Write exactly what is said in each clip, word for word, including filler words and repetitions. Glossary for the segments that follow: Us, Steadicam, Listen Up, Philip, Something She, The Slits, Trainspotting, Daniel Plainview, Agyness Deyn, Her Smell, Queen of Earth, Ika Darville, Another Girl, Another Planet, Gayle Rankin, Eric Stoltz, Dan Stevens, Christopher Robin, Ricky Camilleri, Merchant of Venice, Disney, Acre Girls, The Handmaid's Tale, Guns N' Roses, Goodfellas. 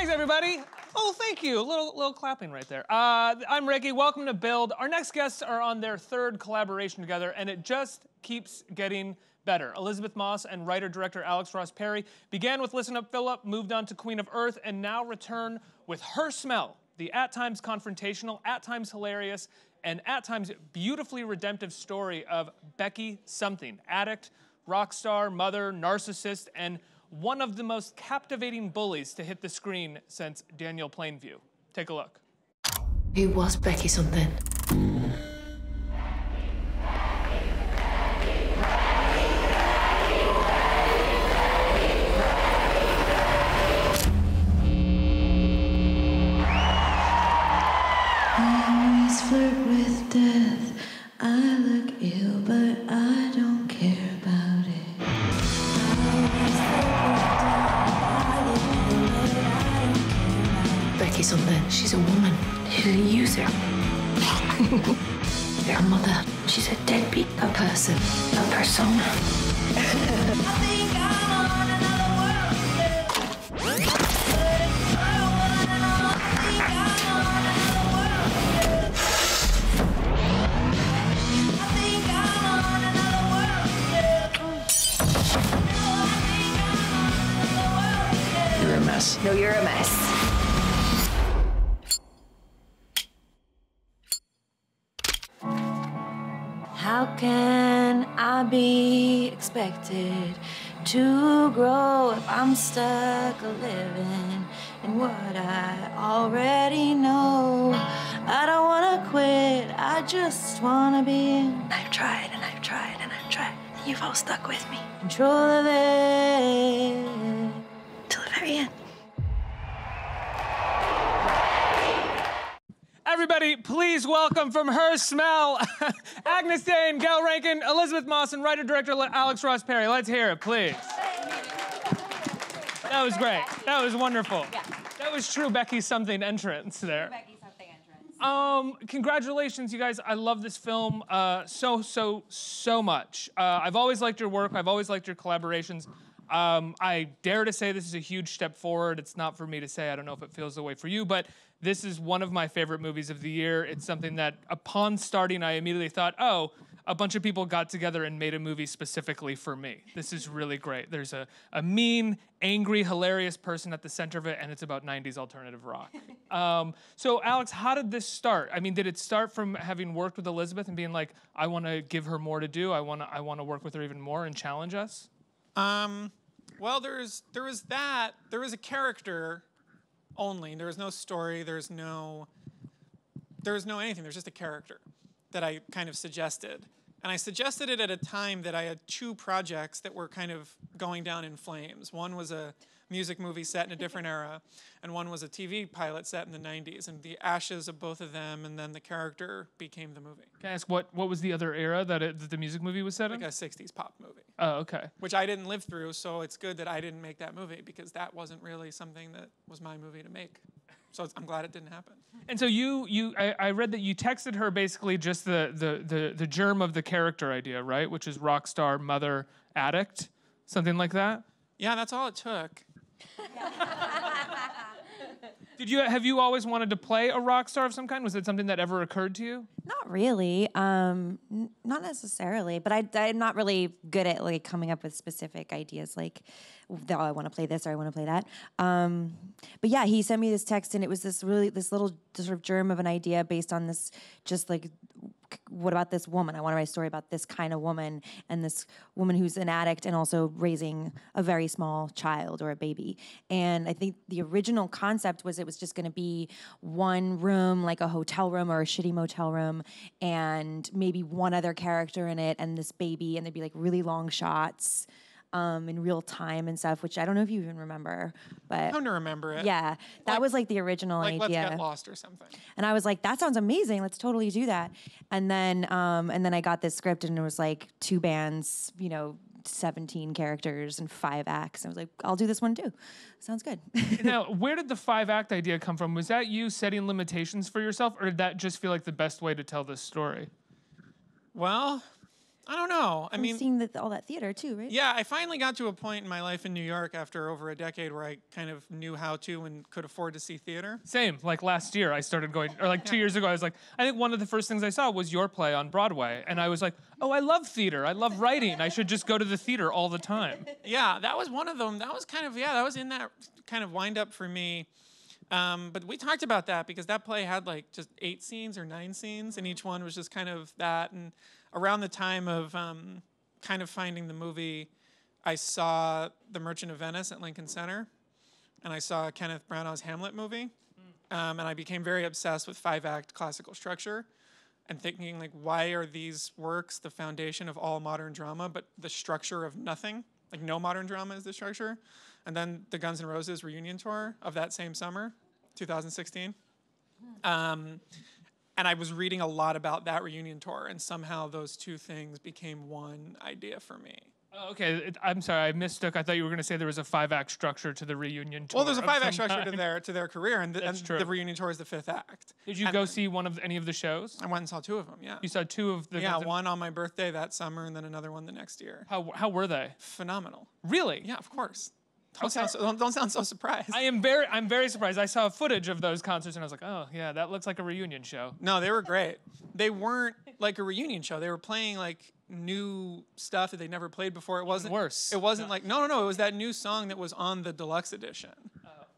Thanks, everybody. Oh, thank you. A little, little clapping right there. Uh, I'm Ricky. Welcome to Build. Our next guests are on their third collaboration together, and it just keeps getting better. Elisabeth Moss and writer-director Alex Ross Perry began with Listen Up, Philip, moved on to Queen of Earth, and now return with Her Smell, the at times confrontational, at times hilarious, and at times beautifully redemptive story of Becky Something, addict, rock star, mother, narcissist, and one of the most captivating bullies to hit the screen since Daniel Plainview. Take a look. Who was Becky Something? Becky, Becky, Becky, Becky, Becky, Becky, Becky. I always flirt with death. I look ill, but I don't care about it. Becky's something. She's a woman. She's a user. Her mother. She's a deadbeat. A person. A persona. I think I'm on another world. I think I'm on another world. I think I'm on another world. You're a mess. No, you're a mess. How can I be expected to grow if I'm stuck living in what I already know? I don't want to quit, I just want to be in. I've tried and I've tried and I've tried. You've all stuck with me. Control of it. Till the very end. Everybody, please welcome from Her Smell, Agyness Deyn, Gayle Rankin, Elisabeth Moss, and writer-director Alex Ross Perry. Let's hear it, please. That was great. That was wonderful. Yeah. That was true Becky Something entrance there. True Becky Something entrance. Um, congratulations, you guys. I love this film uh, so, so, so much. Uh, I've always liked your work. I've always liked your collaborations. Um, I dare to say this is a huge step forward. It's not for me to say. I don't know if it feels the way for you, but this is one of my favorite movies of the year. It's something that, upon starting, I immediately thought, oh, a bunch of people got together and made a movie specifically for me. This is really great. There's a, a mean, angry, hilarious person at the center of it, and it's about nineties alternative rock. um, so, Alex, how did this start? I mean, did it start from having worked with Elisabeth and being like, I want to give her more to do. I want to I want to work with her even more and challenge us? Um... Well, there's there is that. There is a character only. There is no story. There is no there is no anything. There's just a character that I kind of suggested. And I suggested it at a time that I had two projects that were kind of going down in flames. One was a music movie set in a different era, and one was a T V pilot set in the nineties. And the ashes of both of them, and then the character became the movie. Can I ask what what was the other era that, it, that the music movie was set in? Like a sixties pop movie. Oh, okay. Which I didn't live through, so it's good that I didn't make that movie because that wasn't really something that was my movie to make. So it's, I'm glad it didn't happen. And so you, you, I, I read that you texted her basically just the, the the the germ of the character idea, right? Which is rock star, mother, addict, something like that. Yeah, that's all it took. Did you have you always wanted to play a rock star of some kind? Was it something that ever occurred to you? Not really, um, n not necessarily. But I, I'm not really good at like coming up with specific ideas, like, oh, I want to play this or I want to play that. Um, but yeah, he sent me this text, and it was this really this little sort of germ of an idea based on this, just like, what about this woman? I want to write a story about this kind of woman and this woman who's an addict and also raising a very small child or a baby. And I think the original concept was it was just going to be one room, like a hotel room or a shitty motel room, and maybe one other character in it and this baby, and there'd be like really long shots um, in real time and stuff, which I don't know if you even remember, but I don't remember it. Yeah, that like, was like the original like idea. Like, let's get lost or something. And I was like, that sounds amazing. Let's totally do that. And then, um, and then I got this script, and it was like two bands, you know, seventeen characters and five acts. I was like, I'll do this one too. Sounds good. Now, where did the five act idea come from? Was that you setting limitations for yourself, or did that just feel like the best way to tell this story? Well, I don't know. I and mean, seeing the, all that theater too, right? Yeah, I finally got to a point in my life in New York after over a decade where I kind of knew how to and could afford to see theater. Same. Like last year, I started going, or like two yeah. years ago, I was like, I think one of the first things I saw was your play on Broadway, and I was like, oh, I love theater. I love writing. I should just go to the theater all the time. Yeah, that was one of them. That was kind of yeah, that was in that kind of wind up for me. Um, but we talked about that because that play had like just eight scenes or nine scenes, and each one was just kind of that. And around the time of um, kind of finding the movie, I saw The Merchant of Venice at Lincoln Center, and I saw Kenneth Branagh's Hamlet movie, um, and I became very obsessed with five-act classical structure and thinking like, why are these works the foundation of all modern drama, but the structure of nothing? Like no modern drama is the structure. And then the Guns N' Roses reunion tour of that same summer, two thousand sixteen. Um, and I was reading a lot about that reunion tour, and somehow those two things became one idea for me. Oh, okay, I'm sorry, I mistook. I thought you were going to say there was a five-act structure to the reunion tour. Well, there's a five-act structure to their to their career, and the, and the reunion tour is the fifth act. Did you and go see one of any of the shows? I went and saw two of them. Yeah. You saw two of the. Yeah, one on my birthday that summer, and then another one the next year. How how were they? Phenomenal. Really? Yeah, of course. Don't, okay. sound so, don't, don't sound so surprised. I am very, I'm very surprised. I saw footage of those concerts, and I was like, oh, yeah, that looks like a reunion show. No, they were great. They weren't like a reunion show. They were playing, like, new stuff that they never played before. It wasn't worse. It wasn't no. like, no, no, no. It was that new song that was on the deluxe edition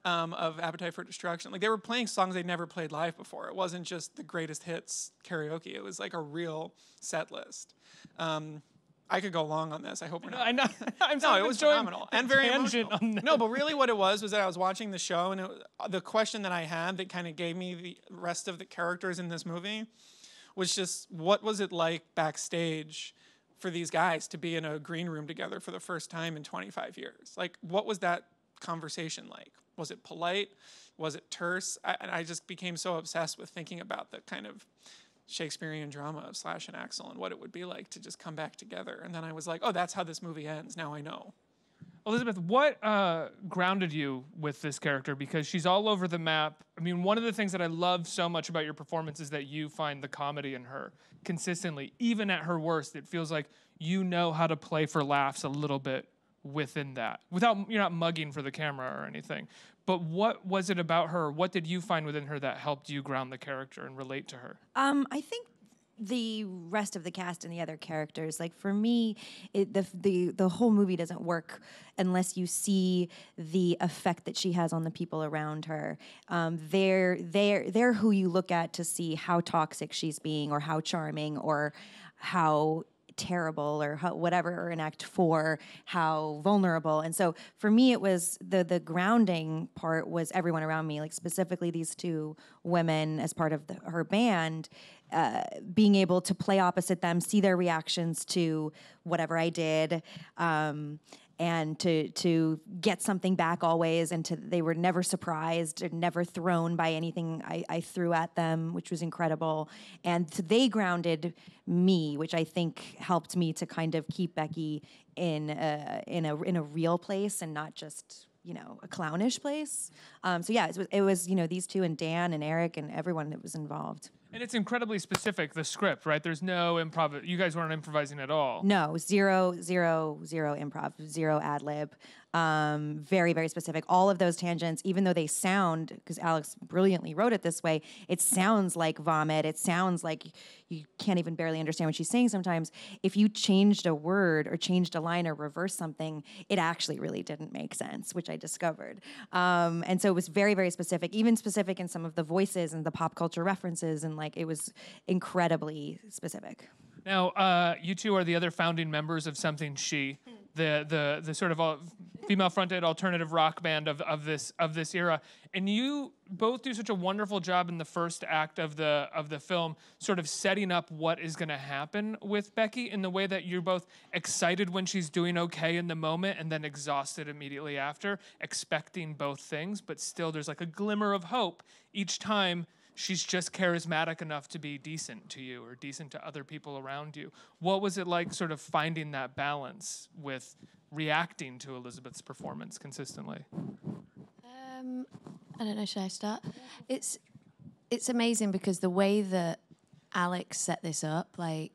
oh. um, of Appetite for Destruction. Like, they were playing songs they'd never played live before. It wasn't just the greatest hits karaoke. It was, like, a real set list. Um, I could go long on this. I hope we're not. I know. I'm no, it was phenomenal and very emotional. No, but really, what it was was that I was watching the show, and it, the question that I had that kind of gave me the rest of the characters in this movie was just, what was it like backstage for these guys to be in a green room together for the first time in twenty-five years? Like, what was that conversation like? Was it polite? Was it terse? I, and I just became so obsessed with thinking about the kind of Shakespearean drama of Slash and Axel and what it would be like to just come back together. And then I was like, oh, that's how this movie ends. Now I know. Elisabeth, what uh, grounded you with this character? Because she's all over the map. I mean, one of the things that I love so much about your performance is that you find the comedy in her consistently. Even at her worst, it feels like you know how to play for laughs a little bit within that. Without, you're not mugging for the camera or anything. But what was it about her? What did you find within her that helped you ground the character and relate to her? Um, I think the rest of the cast and the other characters, like for me, it, the, the, the whole movie doesn't work unless you see the effect that she has on the people around her. Um, they're, they're, they're who you look at to see how toxic she's being or how charming or how terrible or how, whatever, or in act four, how vulnerable. And so for me, it was the the grounding part was everyone around me, like specifically these two women as part of the, her band, uh, being able to play opposite them, see their reactions to whatever I did, um, and to to get something back always, and to, they were never surprised or never thrown by anything I, I threw at them, which was incredible. And they grounded me, which I think helped me to kind of keep Becky in a, in a, in a real place and not just, you know, a clownish place. Um, so yeah, it was, it was, you know, these two and Dan and Eric and everyone that was involved. And it's incredibly specific, the script, right? There's no improv. You guys weren't improvising at all. No, zero, zero, zero improv, zero ad lib. Um, very, very specific. All of those tangents, even though they sound, because Alex brilliantly wrote it this way, it sounds like vomit. It sounds like you can't even barely understand what she's saying sometimes. If you changed a word or changed a line or reversed something, it actually really didn't make sense, which I discovered. Um, and so it was very, very specific, even specific in some of the voices and the pop culture references, and like it was incredibly specific. Now, uh, you two are the other founding members of Something She, the the the sort of all female-fronted alternative rock band of of this of this era, and you both do such a wonderful job in the first act of the of the film, sort of setting up what is going to happen with Becky in the way that you're both excited when she's doing okay in the moment, and then exhausted immediately after, expecting both things, but still there's like a glimmer of hope each time. She's just charismatic enough to be decent to you or decent to other people around you. What was it like sort of finding that balance with reacting to Elisabeth's performance consistently? Um, I don't know, should I start? It's, it's amazing because the way that Alex set this up, like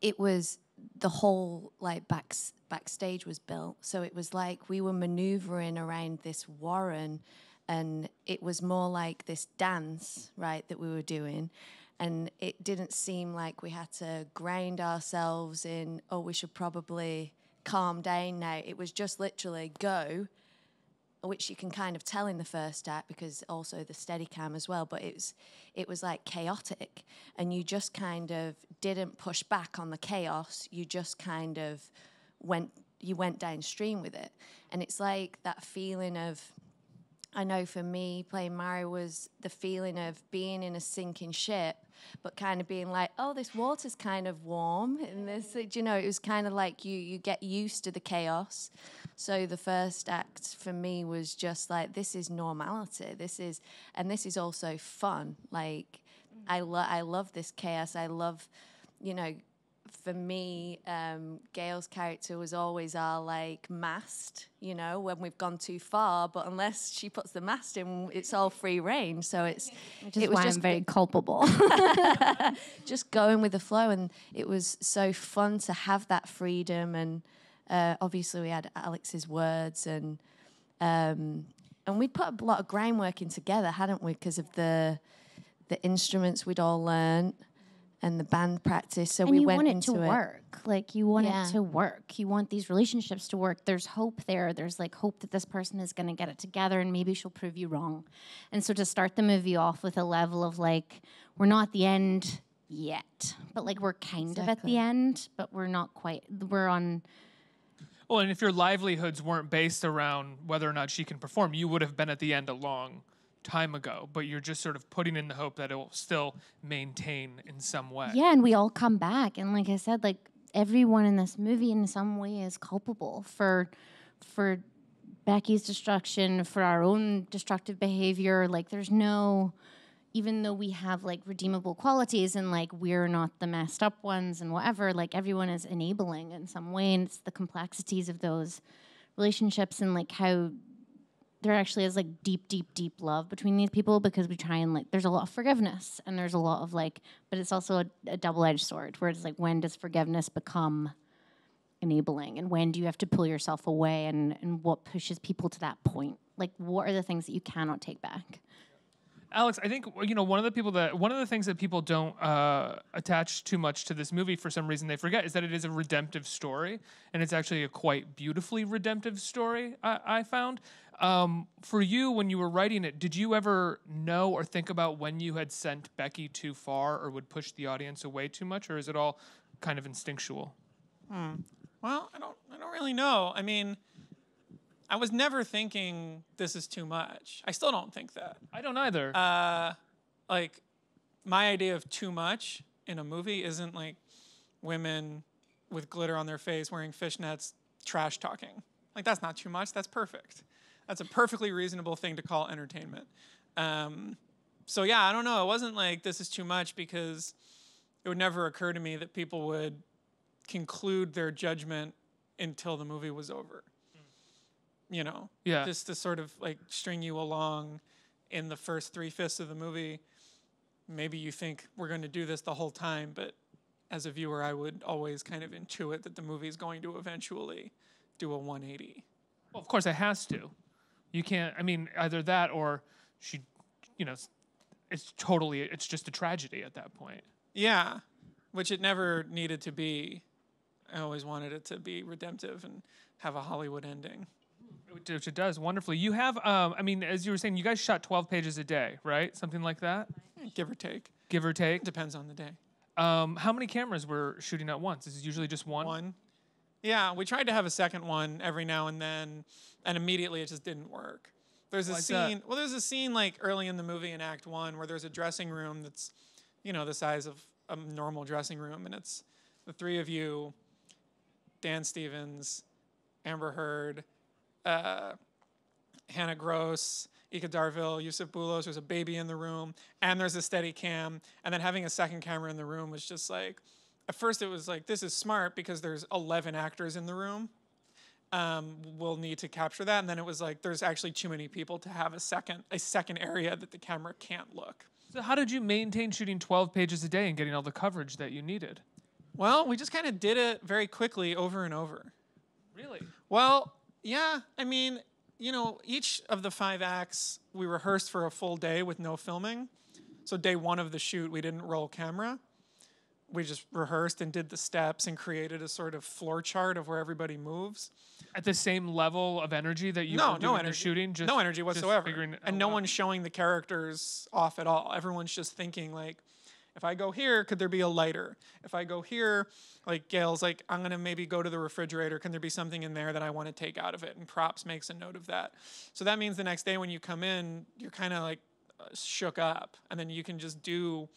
it was the whole like back, backstage was built. So it was like we were maneuvering around this warren, and it was more like this dance, right, that we were doing. And it didn't seem like we had to ground ourselves in, oh, we should probably calm down now. It was just literally go, which you can kind of tell in the first act because also the Steadicam as well, but it was, it was like chaotic. And you just kind of didn't push back on the chaos. You just kind of went, you went downstream with it. And it's like that feeling of, I know for me, playing Mario was the feeling of being in a sinking ship, but kind of being like, oh, this water's kind of warm. And this, you know, it was kind of like you, you get used to the chaos. So the first act for me was just like, this is normality. This is, and this is also fun. Like, mm-hmm. I, lo- I love this chaos. I love, you know, for me, um, Gayle's character was always our, like, mast, you know, when we've gone too far. But unless she puts the mast in, it's all free reign. So it's... Which is it was why just I'm very culpable. Just going with the flow. And it was so fun to have that freedom. And uh, obviously we had Alex's words. And um, and we'd put a lot of groundwork in together, hadn't we, because of the the instruments we'd all learned. And the band practice, so and we went into it. And you want it to it. work. Like, you want yeah. it to work. You want these relationships to work. There's hope there. There's, like, hope that this person is going to get it together, and maybe she'll prove you wrong. And so to start the movie off with a level of, like, we're not at the end yet. But, like, we're kind exactly. of at the end, but we're not quite. We're on... Well, and if your livelihoods weren't based around whether or not she can perform, you would have been at the end a long time ago, but you're just sort of putting in the hope that it will still maintain in some way. Yeah, and we all come back, and like I said, like everyone in this movie in some way is culpable for for Becky's destruction, for our own destructive behavior. Like there's no, even though we have like redeemable qualities and like we're not the messed up ones and whatever, like everyone is enabling in some way, and it's the complexities of those relationships and like how there actually is, like, deep, deep, deep love between these people because we try and, like, there's a lot of forgiveness and there's a lot of, like, but it's also a, a double-edged sword where it's, like, when does forgiveness become enabling and when do you have to pull yourself away and, and what pushes people to that point? Like, what are the things that you cannot take back? Alex, I think, you know, one of the people that, one of the things that people don't uh, attach too much to this movie for some reason they forget is that it is a redemptive story, and it's actually a quite beautifully redemptive story, I, I found. Um, for you, when you were writing it, did you ever know or think about when you had sent Becky too far or would push the audience away too much, or is it all kind of instinctual? Hmm. Well, I don't, I don't really know. I mean, I was never thinking this is too much. I still don't think that. I don't either. Uh, like, my idea of too much in a movie isn't like women with glitter on their face wearing fishnets trash talking. Like, that's not too much. That's perfect. That's a perfectly reasonable thing to call entertainment. Um, so yeah, I don't know. It wasn't like this is too much because it would never occur to me that people would conclude their judgment until the movie was over. You know? Yeah. Just to sort of like string you along in the first three-fifths of the movie. Maybe you think we're going to do this the whole time, but as a viewer, I would always kind of intuit that the movie is going to eventually do a one eighty. Well, of course it has to. You can't, I mean, either that or she, you know, it's totally, it's just a tragedy at that point. Yeah, which it never needed to be. I always wanted it to be redemptive and have a Hollywood ending. Which it does, wonderfully. You have, um, I mean, as you were saying, you guys shot twelve pages a day, right? Something like that? Give or take. Give or take? Depends on the day. Um, how many cameras were shooting at once? Is it usually just one? One. Yeah, we tried to have a second one every now and then, and immediately it just didn't work. There's a like scene, that. well, there's a scene like early in the movie in Act One where there's a dressing room that's, you know, the size of a normal dressing room, and it's the three of you, Dan Stevens, Amber Heard, uh, Hannah Gross, Ika Darville, Yusuf Bulos. There's a baby in the room, and there's a steady cam, and then having a second camera in the room was just like, at first it was like, this is smart because there's eleven actors in the room. Um, we'll need to capture that. And then it was like, there's actually too many people to have a second, a second area that the camera can't look. So how did you maintain shooting twelve pages a day and getting all the coverage that you needed? Well, we just kind of did it very quickly over and over. Really? Well, yeah. I mean, you know, each of the five acts, we rehearsed for a full day with no filming. So day one of the shoot, we didn't roll camera. We just rehearsed and did the steps and created a sort of floor chart of where everybody moves. At the same level of energy that you no, were doing no energy. The shooting? Just, no energy whatsoever. Figuring, oh, and no wow. one's showing the characters off at all. Everyone's just thinking, like, if I go here, could there be a lighter? If I go here, like Gayle's like, I'm going to maybe go to the refrigerator. Can there be something in there that I want to take out of it? And props makes a note of that. So that means the next day when you come in, you're kind of like shook up. And then you can just do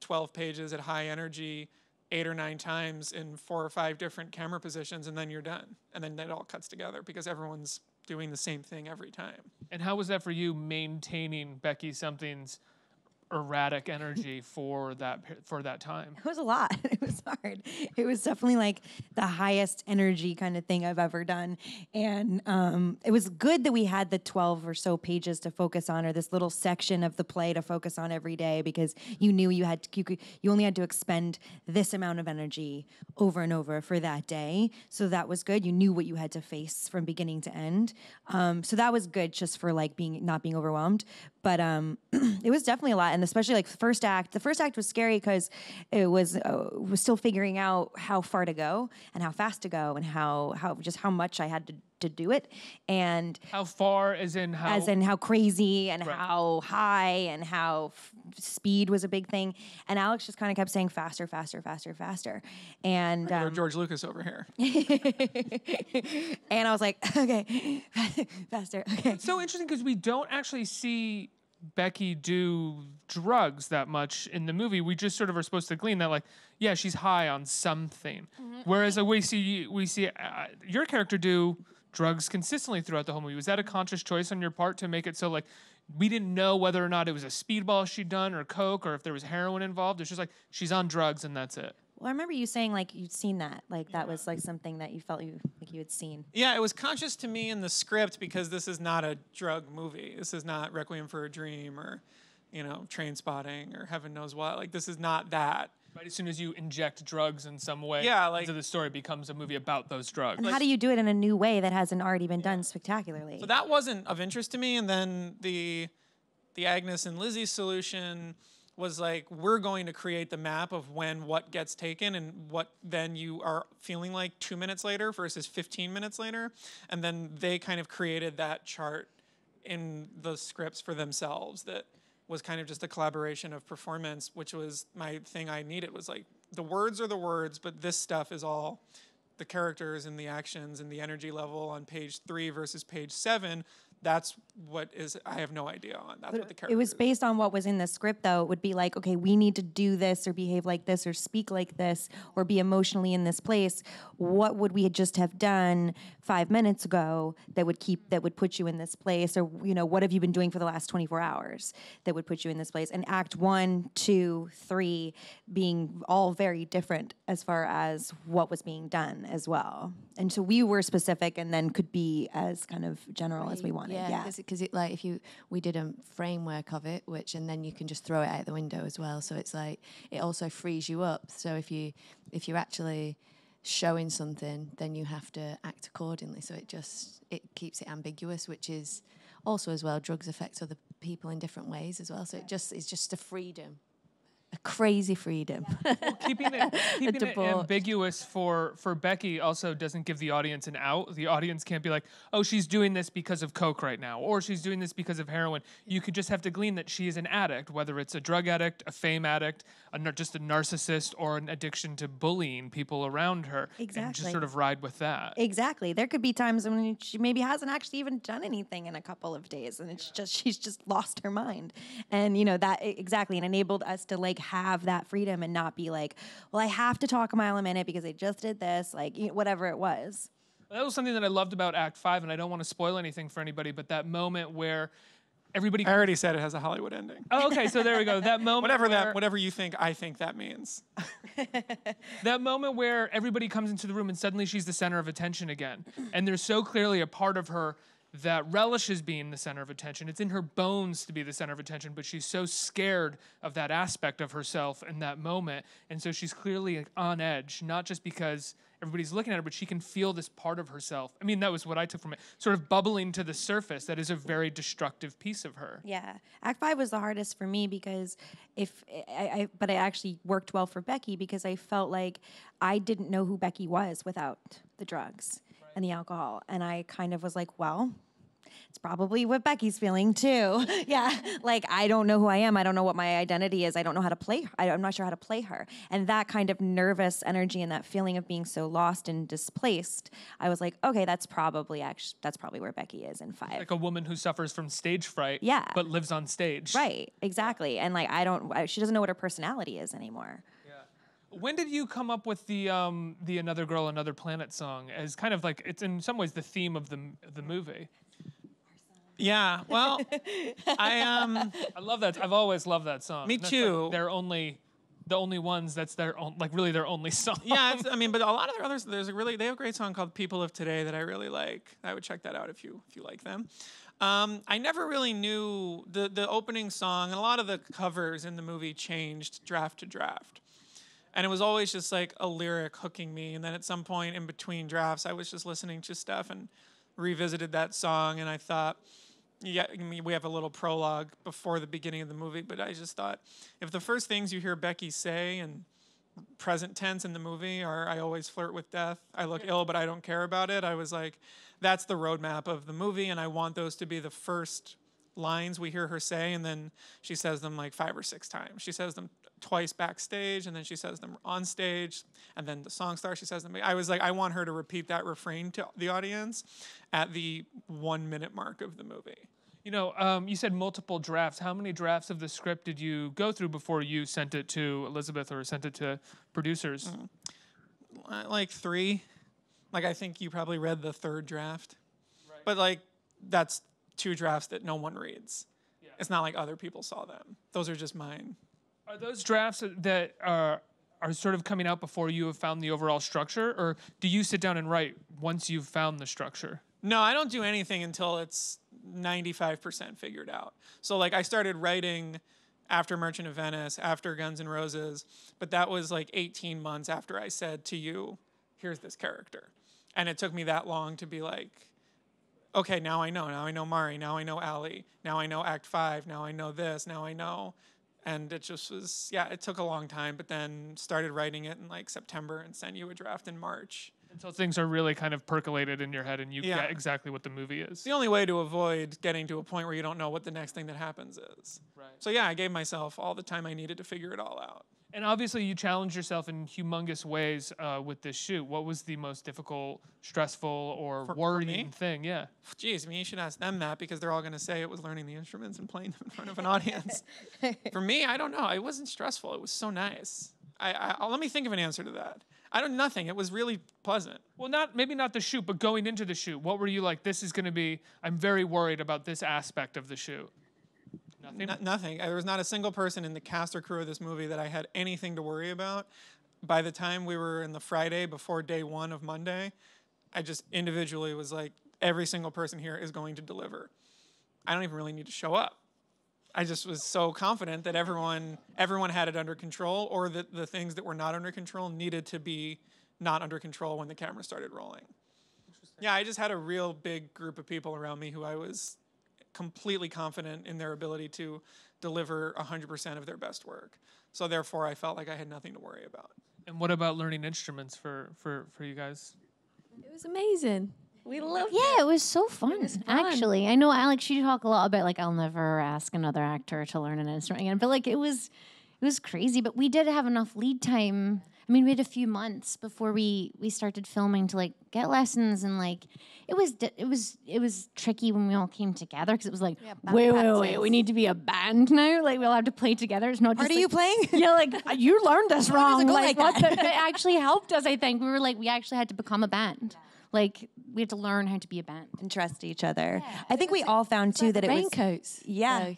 twelve pages at high energy eight or nine times in four or five different camera positions, and then you're done. And then it all cuts together because everyone's doing the same thing every time. And how was that for you, maintaining Becky Something's erratic energy for that for that time? It was a lot. It was hard. It was definitely like the highest energy kind of thing I've ever done. And um, it was good that we had the twelve or so pages to focus on, or this little section of the play to focus on every day, because you knew you had to, you, could, you only had to expend this amount of energy over and over for that day. So that was good. You knew what you had to face from beginning to end. Um, so that was good, just for like being not being overwhelmed. But um, it was definitely a lot. And especially like the first act, the first act was scary because it was uh, was still figuring out how far to go and how fast to go and how how just how much I had to, to do it, and how far as in how as in how crazy and right. how high and how f speed was a big thing. And Alex just kind of kept saying faster, faster, faster, faster. And um, George Lucas over here. And I was like, okay, faster. Okay. It's so interesting because we don't actually see Becky do drugs that much in the movie. We just sort of are supposed to glean that, like, yeah, she's high on something. Mm-hmm. Whereas like, we see we see uh, your character do drugs consistently throughout the whole movie. Was that a conscious choice on your part to make it so like we didn't know whether or not it was a speedball she'd done or coke or if there was heroin involved? It's just like she's on drugs and that's it. Well, I remember you saying like you'd seen that, like that was like something that you felt you like you had seen. Yeah, it was conscious to me in the script because this is not a drug movie. This is not Requiem for a Dream or, you know, Trainspotting or Heaven Knows What. Like this is not that. But as soon as you inject drugs in some way, yeah, like, so the story becomes a movie about those drugs. And like, how do you do it in a new way that hasn't already been yeah. done spectacularly? So that wasn't of interest to me. And then the the Agnes and Lizzie solution was like, we're going to create the map of when what gets taken and what then you are feeling like two minutes later versus fifteen minutes later. And then they kind of created that chart in the scripts for themselves that was kind of just a collaboration of performance, which was my thing I needed, was like, the words are the words, but this stuff is all the characters and the actions and the energy level on page three versus page seven. That's what is, I have no idea on. That's but what the character It was based on what was in the script, though. It would be like, okay, we need to do this or behave like this or speak like this or be emotionally in this place. What would we just have done five minutes ago that would keep, that would put you in this place? Or, you know, what have you been doing for the last twenty-four hours that would put you in this place? And act one, two, three being all very different as far as what was being done as well. And so we were specific and then could be as kind of general right. as we wanted. Yeah, because yeah. it, it like if you we did a framework of it, which and then you can just throw it out the window as well. So it's like it also frees you up. So if you if you're actually showing something, then you have to act accordingly. So it just it keeps it ambiguous, which is also as well drugs affect other people in different ways as well. So it just it's just a freedom. A crazy freedom. Yeah. Well, keeping it, keeping it ambiguous for, for Becky also doesn't give the audience an out. The audience can't be like, oh, she's doing this because of coke right now, or she's doing this because of heroin. You could just have to glean that she is an addict, whether it's a drug addict, a fame addict, a nar just a narcissist, or an addiction to bullying people around her. Exactly. And just sort of ride with that. Exactly. There could be times when she maybe hasn't actually even done anything in a couple of days, and it's yeah. just she's just lost her mind. And, you know, that exactly, and enabled us to, like, have that freedom and not be like, well, I have to talk a mile a minute because I just did this, like, you know, whatever it was. That was something that I loved about Act Five, and I don't want to spoil anything for anybody, but that moment where everybody... I already said it has a Hollywood ending. Oh, okay, so there we go. That moment whatever where, that, whatever you think, I think that means. That moment where everybody comes into the room and suddenly she's the center of attention again, and there's so clearly a part of her that relishes being the center of attention. It's in her bones to be the center of attention, but she's so scared of that aspect of herself in that moment. And so she's clearly on edge, not just because everybody's looking at her, but she can feel this part of herself. I mean, that was what I took from it, sort of bubbling to the surface. That is a very destructive piece of her. Yeah. Act five was the hardest for me because if I, I but it actually worked well for Becky because I felt like I didn't know who Becky was without the drugs and the alcohol. And I kind of was like, well, it's probably what Becky's feeling too. Yeah. Like, I don't know who I am. I don't know what my identity is. I don't know how to play her. I, I'm not sure how to play her. And that kind of nervous energy and that feeling of being so lost and displaced, I was like, okay, that's probably actually, that's probably where Becky is in five. Like a woman who suffers from stage fright, yeah, but lives on stage. Right. Exactly. And like, I don't, she doesn't know what her personality is anymore. When did you come up with the um, the Another Girl, Another Planet song as kind of like, it's in some ways the theme of the the movie? Yeah, well, I um I love that. I've always loved that song. Me too. Like they're only the only ones. That's their own, like really their only song. Yeah, it's, I mean, but a lot of their others. There's a really they have a great song called "People of Today" that I really like. I would check that out if you if you like them. Um, I never really knew the the opening song, and a lot of the covers in the movie changed draft to draft. And it was always just like a lyric hooking me. And then at some point in between drafts, I was just listening to stuff and revisited that song. And I thought, yeah, I mean, we have a little prologue before the beginning of the movie. But I just thought, if the first things you hear Becky say in present tense in the movie are, I always flirt with death, I look ill, but I don't care about it. I was like, that's the roadmap of the movie. And I want those to be the first lines we hear her say. And then she says them like five or six times. She says them twice backstage, and then she says them on stage, and then the song star, she says them. I was like, I want her to repeat that refrain to the audience at the one minute mark of the movie. You know, um, you said multiple drafts. How many drafts of the script did you go through before you sent it to Elizabeth or sent it to producers? Mm. Like three. Like, I think you probably read the third draft. Right. But like, that's two drafts that no one reads. Yeah. It's not like other people saw them. Those are just mine. Are those drafts that are, are sort of coming out before you have found the overall structure, or do you sit down and write once you've found the structure? No, I don't do anything until it's ninety-five percent figured out. So like I started writing after Merchant of Venice, after Guns N' Roses, but that was like eighteen months after I said to you, here's this character. And it took me that long to be like, okay, now I know, now I know Mari, now I know Allie, now I know Act Five, now I know this, now I know... And it just was, yeah, it took a long time, but then started writing it in like September and sent you a draft in March. Until things are really kind of percolated in your head and you yeah. get exactly what the movie is. It's the only way to avoid getting to a point where you don't know what the next thing that happens is. Right. So yeah, I gave myself all the time I needed to figure it all out. And obviously you challenged yourself in humongous ways uh, with this shoot. What was the most difficult, stressful, or for, worrying for thing? Yeah. Jeez, I mean, you should ask them that because they're all going to say it was learning the instruments and playing them in front of an audience. For me, I don't know. It wasn't stressful. It was so nice. I, I I'll, let me think of an answer to that. I don't nothing. It was really pleasant. Well, not maybe not the shoot, but going into the shoot, what were you like? This is going to be. I'm very worried about this aspect of the shoot. Nothing? No, nothing. There was not a single person in the cast or crew of this movie that I had anything to worry about. By the time we were in the Friday before day one of Monday, I just individually was like, every single person here is going to deliver. I don't even really need to show up. I just was so confident that everyone everyone had it under control, or that the things that were not under control needed to be not under control when the camera started rolling. Yeah, I just had a real big group of people around me who I was completely confident in their ability to deliver one hundred percent of their best work. So therefore, I felt like I had nothing to worry about. And what about learning instruments for, for, for you guys? It was amazing. We loved yeah, it. Yeah, it was so fun, was fun, actually. I know, Alex, you talk a lot about, like, I'll never ask another actor to learn an instrument again. But, like, it was, it was crazy. But we did have enough lead time. I mean, we had a few months before we, we started filming to, like, get lessons. And, like, it was it was, it was tricky when we all came together because it was like, yeah, wait, wait, wait, wait, we need to be a band now. Like, we all have to play together. It's not just, are like, you playing? Yeah, like, you learned us wrong. Like, like what the, it actually helped us, I think. We were like, we actually had to become a band. Yeah. Like, we had to learn how to be a band. And trust each other. Yeah. I think we all found, too, that it was... Raincoats. Yeah. So. I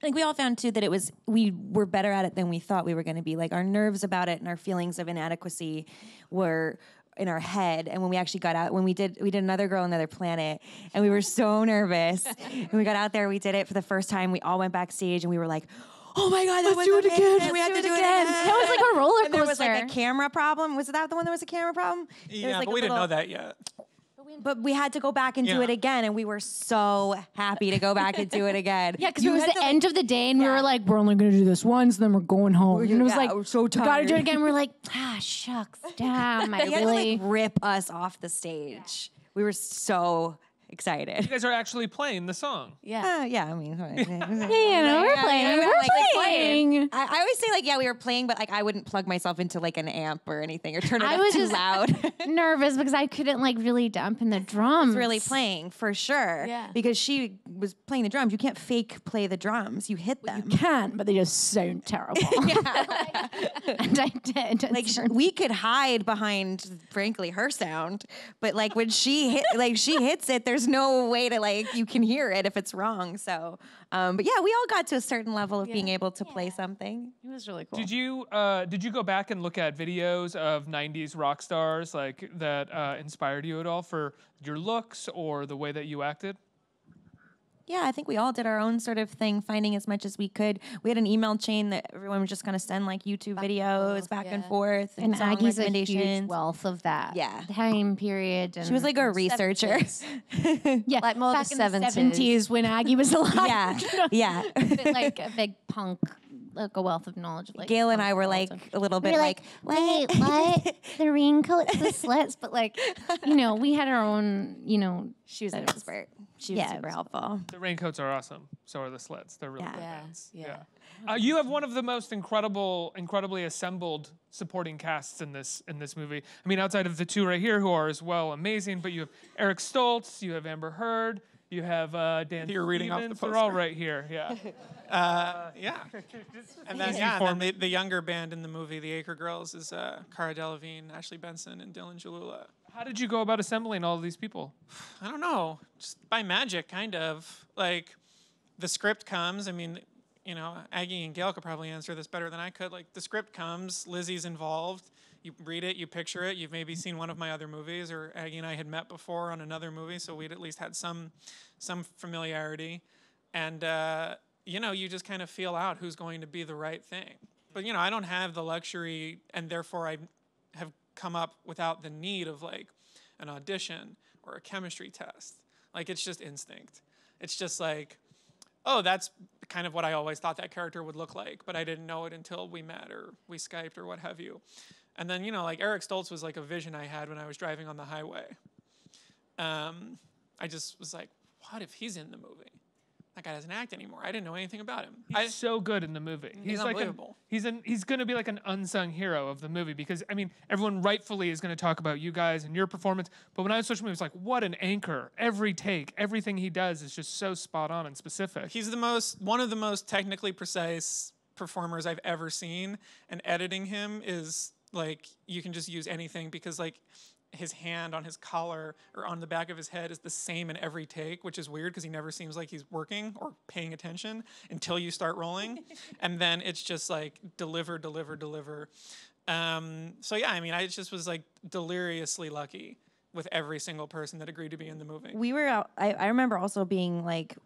think we all found, too, that it was... We were better at it than we thought we were going to be. Like, our nerves about it and our feelings of inadequacy were... in our head, and when we actually got out, when we did, we did Another Girl, Another Planet, and we were so nervous. And we got out there, we did it for the first time. We all went backstage, and we were like, "Oh my God, let's do it again! We have to do it again!" That was like a roller coaster. And there was like a camera problem. Was that the one that was a camera problem? Yeah, but we didn't know that yet. But we had to go back and yeah. do it again, and we were so happy to go back and do it again. Yeah, because it was the to, end like, of the day, and yeah. we were like, we're only going to do this once, and then we're going home. We're, and it was yeah, like, we're so tired. We got to do it again. We we're like, ah, shucks, damn. I you really had to, like, rip us off the stage. Yeah. We were so excited. You guys are actually playing the song. Yeah. Uh, yeah, I mean. Yeah, you know, we're yeah, playing. Yeah, we were, we're like, playing. playing. I, I always say, like, yeah, we were playing, but, like, I wouldn't plug myself into, like, an amp or anything or turn it I up was too just loud. Nervous because I couldn't, like, really dump in the drums. Really playing, for sure. Yeah. Because she was playing the drums. You can't fake play the drums. You hit them. Well, you can, but they just sound terrible. Yeah. And I did. Like, she, we could hide behind, frankly, her sound, but, like, when she hit, like, she hits it, there's no way to, like, you can hear it if it's wrong. So, um, but yeah, we all got to a certain level of yeah. being able to yeah. play something. It was really cool. Did you uh, did you go back and look at videos of nineties rock stars like that uh, inspired you at all for your looks or the way that you acted? Yeah, I think we all did our own sort of thing, finding as much as we could. We had an email chain that everyone was just going to send, like, YouTube videos back yeah. and forth. And, and Aggie's a huge wealth of that. Yeah. Time period. And she was like a researcher. Yeah. Like more back the in the seventies when Aggie was alive. Yeah. Yeah. But like a big punk. Like a wealth of knowledge. Like Gayle and I were like a little bit we like, like, wait, what? The Raincoats, The Slits, but like, you know, we had our own, you know. She was an expert. She was yeah, super was helpful. The Raincoats are awesome. So are The Slits. They're really yeah. good bands. Yeah. yeah. yeah. Uh, you have one of the most incredible, incredibly assembled supporting casts in this in this movie. I mean, outside of the two right here who are as well amazing, but you have Eric Stoltz, you have Amber Heard, you have uh, Dan Stevens. You're reading off the poster. They're all right here, yeah. Uh, yeah. And then, yeah, and then the, the younger band in the movie, the Acre Girls, is uh, Cara Delevingne, Ashley Benson, and Dylan Jalula. How did you go about assembling all of these people? I don't know. Just by magic, kind of. Like, the script comes. I mean, you know, Aggie and Gayle could probably answer this better than I could. Like, the script comes. Lizzie's involved. You read it, you picture it, you've maybe seen one of my other movies, or Aggie and I had met before on another movie, so we'd at least had some some familiarity. And, uh, you know, you just kind of feel out who's going to be the right thing. But, you know, I don't have the luxury, and therefore I have come up without the need of, like, an audition or a chemistry test. Like, it's just instinct. It's just like, oh, that's kind of what I always thought that character would look like, but I didn't know it until we met or we Skyped or what have you. And then, you know, like Eric Stoltz was like a vision I had when I was driving on the highway. Um, I just was like, what if he's in the movie? That guy doesn't act anymore. I didn't know anything about him. He's I, so good in the movie. He's, he's unbelievable. Like a, he's an, he's going to be like an unsung hero of the movie because, I mean, everyone rightfully is going to talk about you guys and your performance. But when I was watching the movie, it was like, what an anchor. Every take, everything he does is just so spot on and specific. He's the most, one of the most technically precise performers I've ever seen. And editing him is... like, you can just use anything because, like, his hand on his collar or on the back of his head is the same in every take, which is weird because he never seems like he's working or paying attention until you start rolling. And then it's just, like, deliver, deliver, deliver. Um, so, yeah, I mean, I just was, like, deliriously lucky with every single person that agreed to be in the movie. We were out, I, I remember also being, like...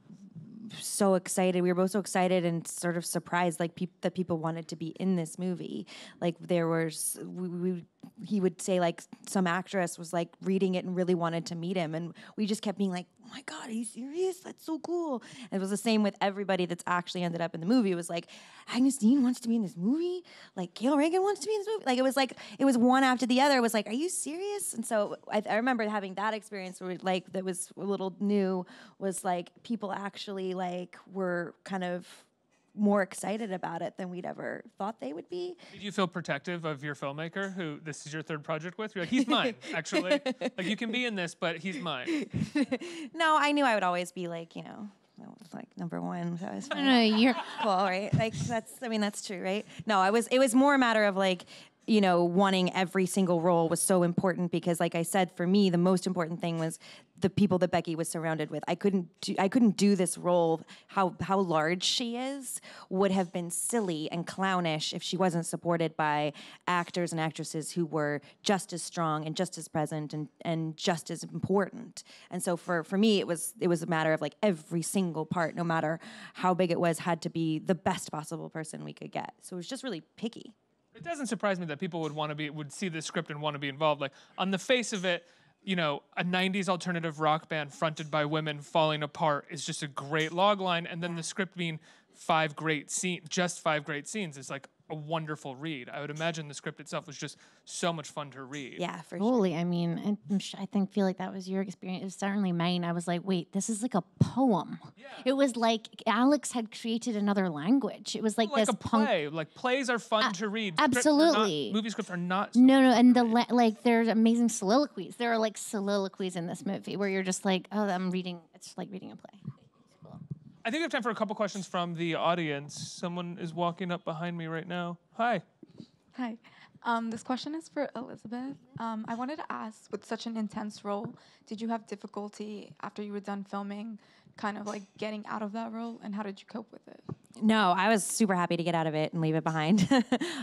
so excited. We were both so excited and sort of surprised, like, pe that people wanted to be in this movie. Like, there was, we, we, he would say, like, some actress was, like, reading it and really wanted to meet him. And we just kept being like, oh my God, are you serious? That's so cool. And it was the same with everybody that's actually ended up in the movie. It was like, Agyness Deyn wants to be in this movie? Like, Gayle Rankin wants to be in this movie? Like, it was like, it was one after the other. It was like, are you serious? And so I, I remember having that experience where, like, that was a little new, was like, people actually, like, were kind of more excited about it than we'd ever thought they would be. Did you feel protective of your filmmaker who this is your third project with? You're like, he's mine, actually. Like, you can be in this, but he's mine. No, I knew I would always be like, you know, I was like number one. So I was no, no, you're cool, right? Like, that's, I mean, that's true, right? No, I was, it was more a matter of like, you know, wanting every single role was so important because, like I said, for me, the most important thing was the people that Becky was surrounded with. I couldn't do, I couldn't do this role, how, how large she is, would have been silly and clownish if she wasn't supported by actors and actresses who were just as strong and just as present and, and just as important. And so for, for me, it was, it was a matter of like every single part, no matter how big it was, had to be the best possible person we could get. So it was just really picky. It doesn't surprise me that people would want to be, would see this script and want to be involved. Like, on the face of it, you know, a nineties alternative rock band fronted by women falling apart is just a great log line. And then the script being five great scenes, just five great scenes, is like a wonderful read. I would imagine the script itself was just so much fun to read. Yeah, for totally. Sure. I mean, I'm sure, I think, feel like that was your experience. It was certainly mine. I was like, wait, this is like a poem. Yeah. It was like Alex had created another language. It was like, like this a play. Punk... Like plays are fun uh, to read. Absolutely. Not, movie scripts are not. So no, no, and the le like there's amazing soliloquies. There are like soliloquies in this movie where you're just like, oh, I'm reading. It's like reading a play. I think we have time for a couple questions from the audience. Someone is walking up behind me right now. Hi. Hi. Um, this question is for Elisabeth. Um, I wanted to ask, with such an intense role, did you have difficulty after you were done filming kind of like getting out of that role, and how did you cope with it? No, I was super happy to get out of it and leave it behind.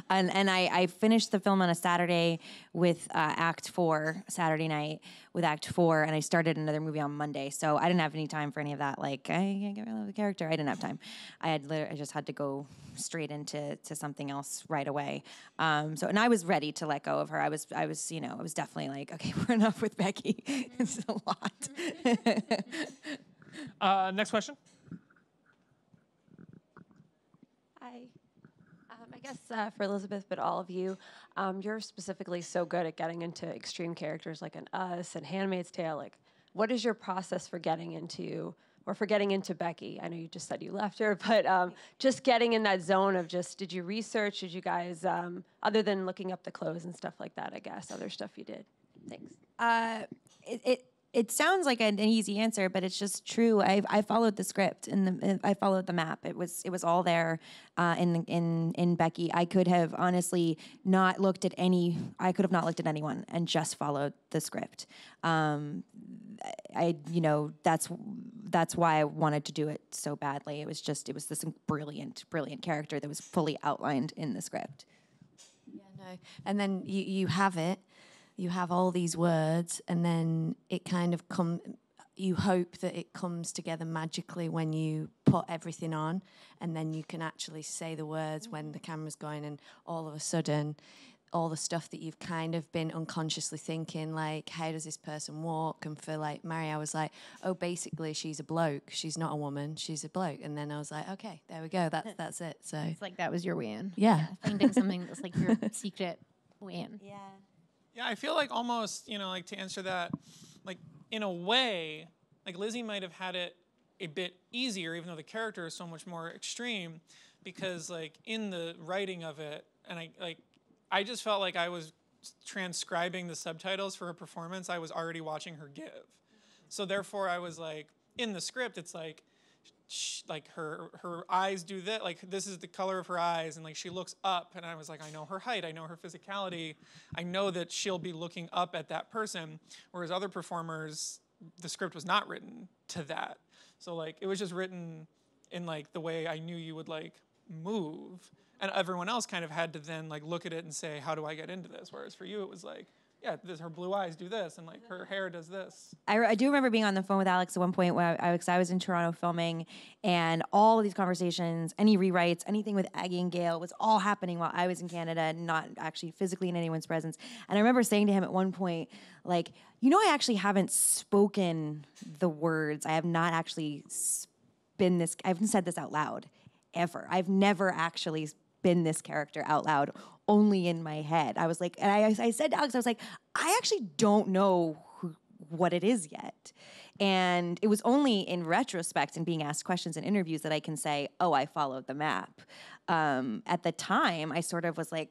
and and I, I finished the film on a Saturday with uh, Act Four, Saturday night with Act Four, and I started another movie on Monday. So I didn't have any time for any of that. Like, I can't get rid of the character. I didn't have time. I had I just had to go straight into to something else right away. Um, so and I was ready to let go of her. I was I was you know I was definitely like, okay, we're enough with Becky. It's a lot. uh, next question. I guess uh, for Elisabeth, but all of you, um, you're specifically so good at getting into extreme characters like in Us and Handmaid's Tale. Like, what is your process for getting into, or for getting into Becky? I know you just said you left her, but um, just getting in that zone of just, did you research? Did you guys, um, other than looking up the clothes and stuff like that, I guess, other stuff you did? Thanks. Uh, it, it It sounds like an, an easy answer, but it's just true. I, I followed the script and the, I followed the map. It was it was all there uh, in in in Becky. I could have honestly not looked at any. I could have not looked at anyone and just followed the script. Um, I you know that's that's why I wanted to do it so badly. It was just it was this brilliant brilliant character that was fully outlined in the script. Yeah, no, and then you you have it. You have all these words, and then it kind of come. You hope that it comes together magically when you put everything on, and then you can actually say the words when the camera's going, and all of a sudden, all the stuff that you've kind of been unconsciously thinking, like, how does this person walk? And for, like, Mary, I was like, oh, basically, she's a bloke. She's not a woman. She's a bloke. And then I was like, okay, there we go. That's, that's it. So it's like that was your way in. Yeah. yeah finding something that's, like, your secret way in. Yeah. Yeah, I feel like almost, you know, like to answer that, like in a way, like Lizzie might have had it a bit easier, even though the character is so much more extreme, because like in the writing of it, and I like, I just felt like I was transcribing the subtitles for her performance. I was already watching her give, so therefore I was like, in the script, it's like, she, like her her eyes do that, like this is the color of her eyes, and like she looks up, and I was like, I know her height, I know her physicality, I know that she'll be looking up at that person, whereas other performers, the script was not written to that. So like it was just written in like the way I knew you would like move, and everyone else kind of had to then like look at it and say, how do I get into this? Whereas for you it was like, yeah, this, her blue eyes do this, and like her hair does this. I, I do remember being on the phone with Alex at one point where I, I was in Toronto filming, and all of these conversations, any rewrites, anything with Aggie and Gayle was all happening while I was in Canada, not actually physically in anyone's presence. And I remember saying to him at one point, like, you know, I actually haven't spoken the words. I have not actually been this, I haven't said this out loud ever. I've never actually been this character out loud, only in my head. I was like, and I, I said to Alex, I was like, I actually don't know who, what it is yet. And it was only in retrospect and being asked questions in interviews that I can say, oh, I followed the map. Um, at the time, I sort of was like,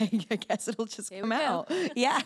I guess it'll just Here come out. Yeah.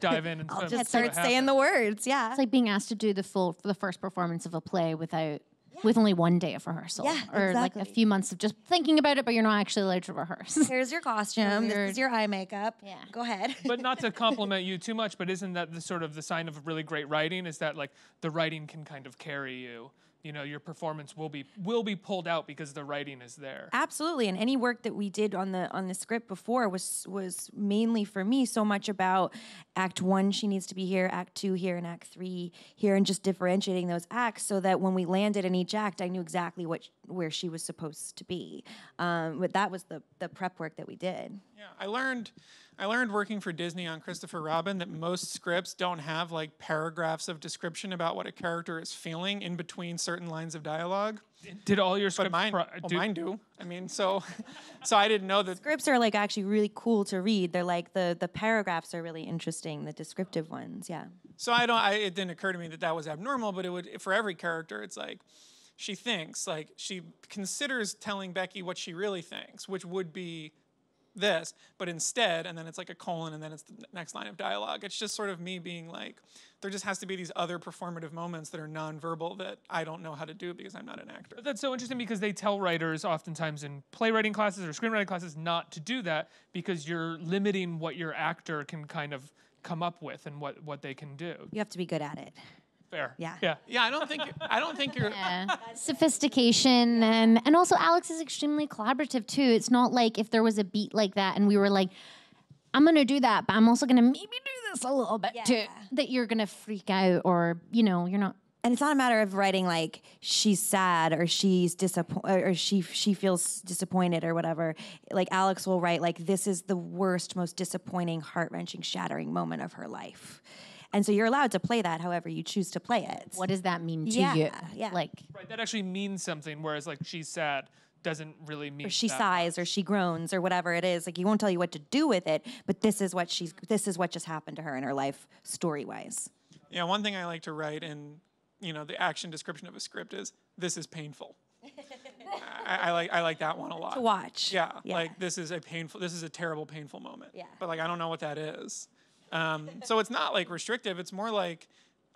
Dive in and I'll just start saying the words. Yeah. It's like being asked to do the full, the first performance of a play without with only one day of rehearsal. Yeah, or exactly. Like a few months of just thinking about it, but you're not actually allowed to rehearse. Here's your costume. This is your eye makeup. Yeah. Go ahead. But not to compliment you too much, but isn't that the sort of the sign of really great writing is that like the writing can kind of carry you. You know, your performance will be will be pulled out because the writing is there. Absolutely, and any work that we did on the on the script before was was mainly for me so much about act one, she needs to be here, act two here, and act three here, and just differentiating those acts so that when we landed in each act, I knew exactly what where she was supposed to be. Um, but that was the the prep work that we did. Yeah, I learned. I learned working for Disney on Christopher Robin that most scripts don't have like paragraphs of description about what a character is feeling in between certain lines of dialogue. Did all your scripts? But mine, pro well, do mine do. I mean, so, so I didn't know that scripts are like actually really cool to read. They're like the the paragraphs are really interesting, the descriptive ones, yeah. So I don't. I, it didn't occur to me that that was abnormal, but it would for every character. It's like. She thinks, like, she considers telling Becky what she really thinks, which would be this, but instead, and then it's like a colon, and then it's the next line of dialogue. It's just sort of me being like, there just has to be these other performative moments that are nonverbal that I don't know how to do because I'm not an actor. That's so interesting because they tell writers oftentimes in playwriting classes or screenwriting classes not to do that because you're limiting what your actor can kind of come up with and what, what they can do. You have to be good at it. Fair. Yeah. Yeah. Yeah. I don't think. I don't think you're. Yeah. Sophistication, um, and also Alex is extremely collaborative too. It's not like if there was a beat like that and we were like, "I'm gonna do that, but I'm also gonna maybe do this a little bit yeah. too," that you're gonna freak out or you know you're not. And it's not a matter of writing like she's sad or she's disappointed or she she feels disappointed or whatever. Like Alex will write like this is the worst, most disappointing, heart-wrenching, shattering moment of her life. And so you're allowed to play that however you choose to play it. What does that mean to yeah, you? Yeah. Like, right, that actually means something, whereas like she's sad doesn't really mean or she that sighs much. Or she groans or whatever it is. Like he won't tell you what to do with it, but this is what she's this is what just happened to her in her life story-wise. Yeah, one thing I like to write in, you know, the action description of a script is this is painful. I, I like I like that one a lot. To watch. Yeah, yeah. Like this is a painful this is a terrible painful moment. Yeah. But like I don't know what that is. Um, so it's not like restrictive. It's more like,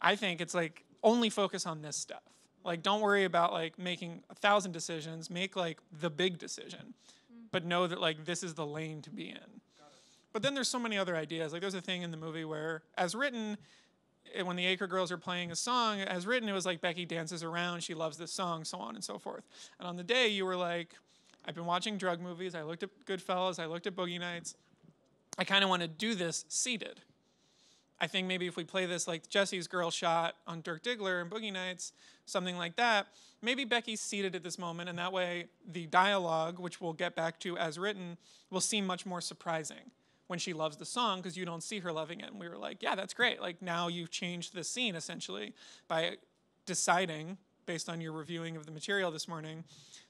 I think it's like only focus on this stuff. Like don't worry about like making a thousand decisions, make like the big decision, but know that like this is the lane to be in. But then there's so many other ideas. Like there's a thing in the movie where as written, it, when the Acre Girls are playing a song, as written, it was like Becky dances around, she loves this song, so on and so forth. And on the day you were like, I've been watching drug movies, I looked at Goodfellas, I looked at Boogie Nights, I kind of want to do this seated. I think maybe if we play this like Jesse's girl shot on Dirk Diggler and Boogie Nights, something like that, maybe Becky's seated at this moment, and that way the dialogue, which we'll get back to as written, will seem much more surprising when she loves the song because you don't see her loving it. And we were like, yeah, that's great. Like now you've changed the scene essentially by deciding, based on your reviewing of the material this morning,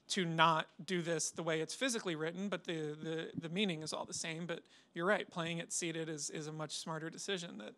to not do this the way it's physically written, but the, the, the meaning is all the same. But you're right, playing it seated is, is a much smarter decision that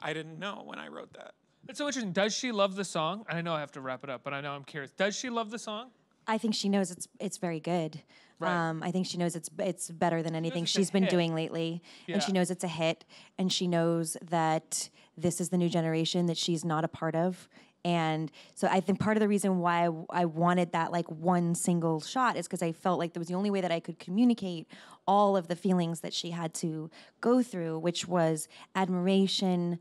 I didn't know when I wrote that. It's so interesting. Does she love the song? And I know I have to wrap it up, but I know I'm curious. Does she love the song? I think she knows it's it's very good. Right. Um, I think she knows it's it's better than anything she's been doing lately. Yeah. And she knows it's a hit. And she knows that this is the new generation that she's not a part of. And so I think part of the reason why I, I wanted that like one single shot is because I felt like that was the only way that I could communicate all of the feelings that she had to go through, which was admiration,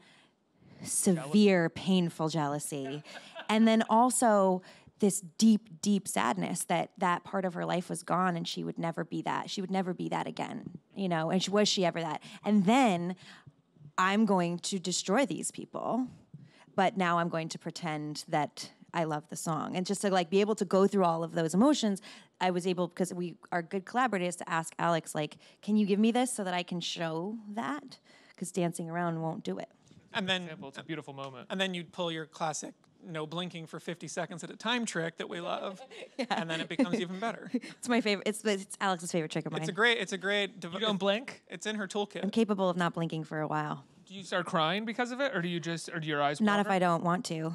severe, painful jealousy, and then also this deep, deep sadness that that part of her life was gone and she would never be that. She would never be that again, you know, and she, was she ever that? And then I'm going to destroy these people. But now I'm going to pretend that I love the song. And just to like be able to go through all of those emotions, I was able, because we are good collaborators, to ask Alex, like, can you give me this so that I can show that? Because dancing around won't do it. And then, it's a beautiful moment. And then you'd pull your classic no blinking for fifty seconds at a time trick that we love, yeah. And then it becomes even better. It's my favorite. It's, it's Alex's favorite trick of mine. It's a great, it's a great device. You don't blink? It's in her toolkit. I'm capable of not blinking for a while. Do you start crying because of it, or do you just, or do your eyes water? Not if I don't want to.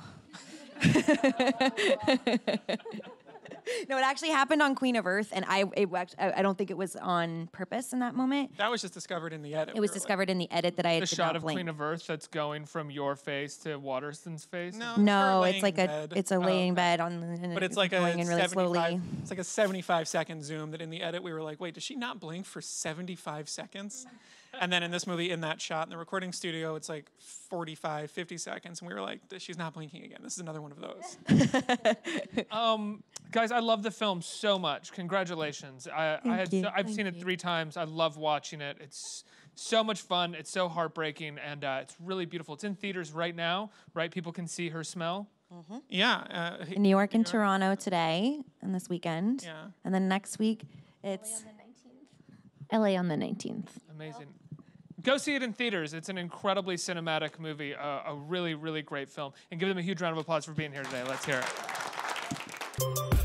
No, it actually happened on Queen of Earth, and I it, I don't think it was on purpose in that moment. That was just discovered in the edit. It was really. discovered in the edit that I had. The shot of blink. Queen of Earth that's going from your face to Waterston's face. No, no, it's, it's like bed. a it's a laying um, bed on. And but it's like a really seventy-five. It's like a seventy-five second zoom that in the edit we were like, wait, does she not blink for seventy-five seconds? And then in this movie, in that shot in the recording studio, it's like forty-five, fifty seconds. And we were like, she's not blinking again. This is another one of those. um, guys, I love the film so much. Congratulations. I, I had, so, I've Thank seen you. it three times. I love watching it. It's so much fun. It's so heartbreaking. And uh, it's really beautiful. It's in theaters right now, right? People can see Her Smell. Mm-hmm. Yeah. Uh, in New York and New York. Toronto today and this weekend. Yeah. And then next week, it's... L A on the nineteenth. Amazing. Go see it in theaters. It's an incredibly cinematic movie, uh, a really, really great film. And give them a huge round of applause for being here today. Let's hear it.